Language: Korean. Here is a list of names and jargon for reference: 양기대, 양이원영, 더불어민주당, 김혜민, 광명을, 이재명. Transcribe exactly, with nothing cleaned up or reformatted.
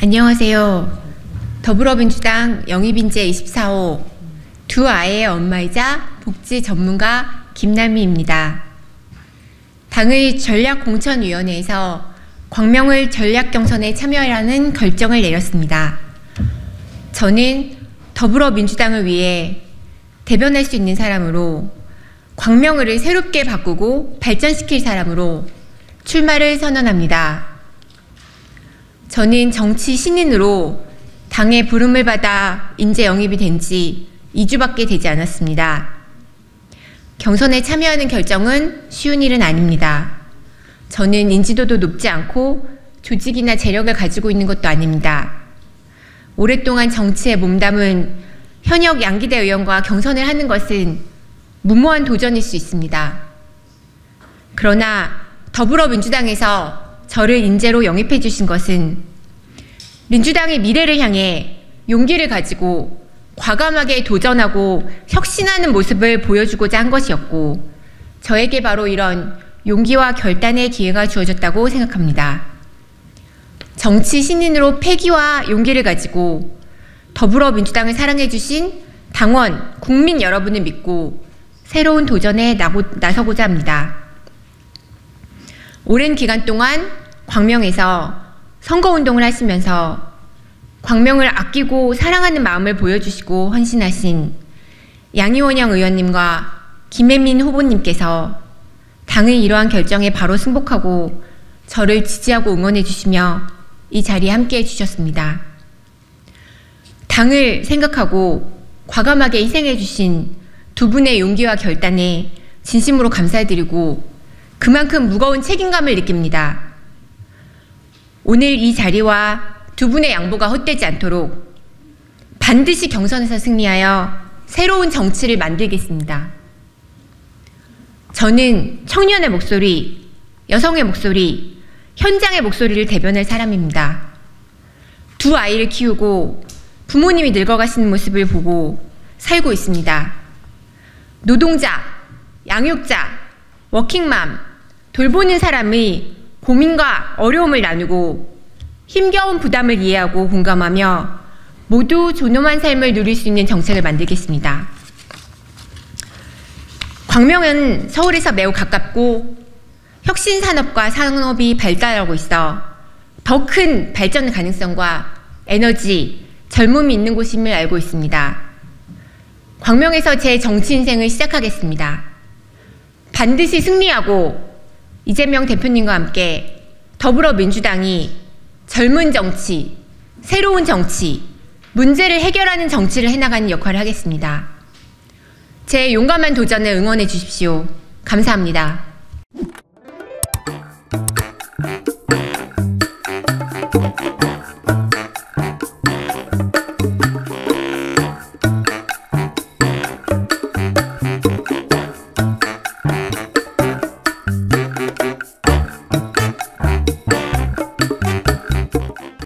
안녕하세요. 더불어민주당 영입인재 이십사 호 두 아이의 엄마이자 복지 전문가 김남미입니다. 당의 전략공천위원회에서 광명을 전략경선에 참여하라는 결정을 내렸습니다. 저는 더불어민주당을 위해 대변할 수 있는 사람으로, 광명을 새롭게 바꾸고 발전시킬 사람으로 출마를 선언합니다. 저는 정치 신인으로 당의 부름을 받아 인재 영입이 된 지 이 주밖에 되지 않았습니다. 경선에 참여하는 결정은 쉬운 일은 아닙니다. 저는 인지도도 높지 않고 조직이나 재력을 가지고 있는 것도 아닙니다. 오랫동안 정치에 몸담은 현역 양기대 의원과 경선을 하는 것은 무모한 도전일 수 있습니다. 그러나 더불어민주당에서 저를 인재로 영입해 주신 것은 민주당의 미래를 향해 용기를 가지고 과감하게 도전하고 혁신하는 모습을 보여주고자 한 것이었고, 저에게 바로 이런 용기와 결단의 기회가 주어졌다고 생각합니다. 정치 신인으로 패기와 용기를 가지고 더불어민주당을 사랑해 주신 당원, 국민 여러분을 믿고 새로운 도전에 나고, 나서고자 합니다. 오랜 기간 동안 광명에서 선거운동을 하시면서 광명을 아끼고 사랑하는 마음을 보여주시고 헌신하신 양이원영 의원님과 김혜민 후보님께서 당의 이러한 결정에 바로 승복하고 저를 지지하고 응원해 주시며 이 자리에 함께해 주셨습니다. 당을 생각하고 과감하게 희생해 주신 두 분의 용기와 결단에 진심으로 감사드리고 그만큼 무거운 책임감을 느낍니다. 오늘 이 자리와 두 분의 양보가 헛되지 않도록 반드시 경선에서 승리하여 새로운 정치를 만들겠습니다. 저는 청년의 목소리, 여성의 목소리, 현장의 목소리를 대변할 사람입니다. 두 아이를 키우고 부모님이 늙어가시는 모습을 보고 살고 있습니다. 노동자, 양육자, 워킹맘, 돌보는 사람의 고민과 어려움을 나누고 힘겨운 부담을 이해하고 공감하며 모두 존엄한 삶을 누릴 수 있는 정책을 만들겠습니다. 광명은 서울에서 매우 가깝고 혁신산업과 산업이 발달하고 있어 더 큰 발전 가능성과 에너지, 젊음이 있는 곳임을 알고 있습니다. 광명에서 제 정치 인생을 시작하겠습니다. 반드시 승리하고 이재명 대표님과 함께 더불어민주당이 젊은 정치, 새로운 정치, 문제를 해결하는 정치를 해나가는 역할을 하겠습니다. 제 용감한 도전을 응원해 주십시오. 감사합니다.